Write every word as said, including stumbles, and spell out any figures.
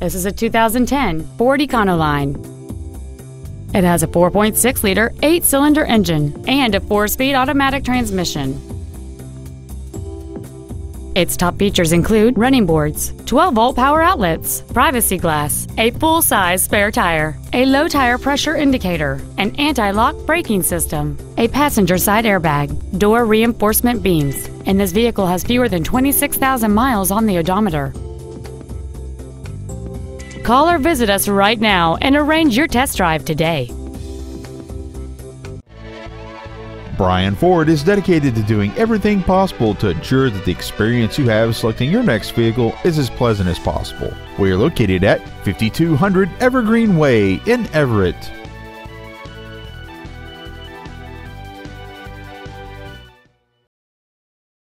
This is a two thousand ten Ford Econoline. It has a four point six liter eight-cylinder engine and a four-speed automatic transmission. Its top features include running boards, twelve volt power outlets, privacy glass, a full-size spare tire, a low tire pressure indicator, an anti-lock braking system, a passenger side airbag, door reinforcement beams, and this vehicle has fewer than twenty-six thousand miles on the odometer. Call or visit us right now and arrange your test drive today. Brien Ford is dedicated to doing everything possible to ensure that the experience you have selecting your next vehicle is as pleasant as possible. We are located at fifty-two hundred Evergreen Way in Everett.